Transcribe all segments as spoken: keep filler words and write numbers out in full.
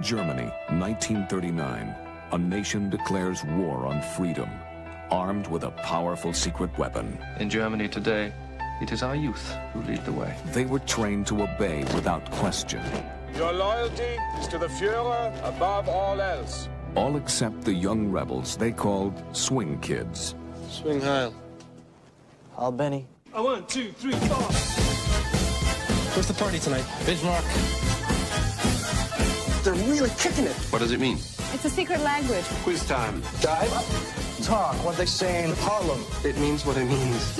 Germany, nineteen thirty-nine. A nation declares war on freedom, armed with a powerful secret weapon. In Germany today, it is our youth who lead the way. They were trained to obey without question. Your loyalty is to the Führer above all else. All except the young rebels they called Swing Kids. Swing Heil. Heil Benny. A one, two, three, four. Where's the party tonight? Bismarck. They're really kicking it. What does it mean? It's a secret language. Quiz time. Dive. Talk. What they say in Harlem. It means what it means.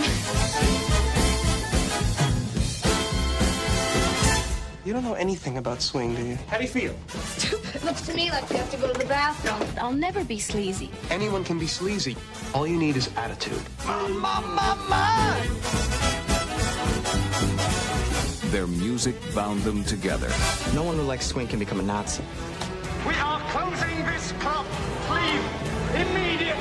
You don't know anything about swing, do you? How do you feel? Stupid. Looks to me like you have to go to the bathroom. I'll never be sleazy. Anyone can be sleazy. All you need is attitude. Mama, mama. Their music bound them together. No one who likes swing can become a Nazi. We are closing this club. Leave immediately.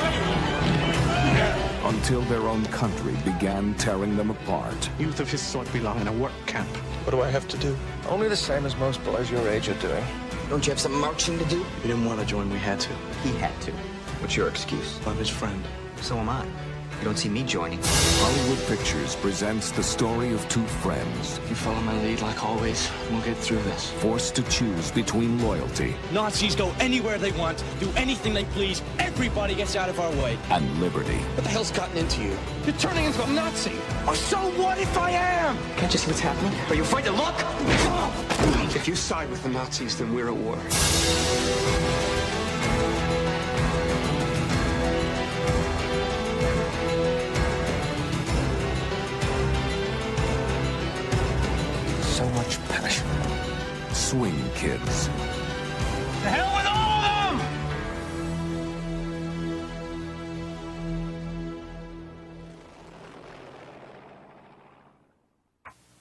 Until their own country began tearing them apart. Youth of his sort belong in a work camp. What do I have to do? Only the same as most boys your age are doing. Don't you have some marching to do? We didn't want to join. We had to. He had to. What's your excuse? I'm his friend. So am I. You don't see me joining. Hollywood Pictures presents the story of two friends. You follow my lead like always, we'll get through this. Forced to choose between loyalty. Nazis go anywhere they want, do anything they please, everybody gets out of our way. And liberty. What the hell's gotten into you? You're turning into a Nazi! Or so what if I am? Can't you see what's happening? Are you afraid to look? If you side with the Nazis, then we're at war. So much passion. Swing Kids. The hell with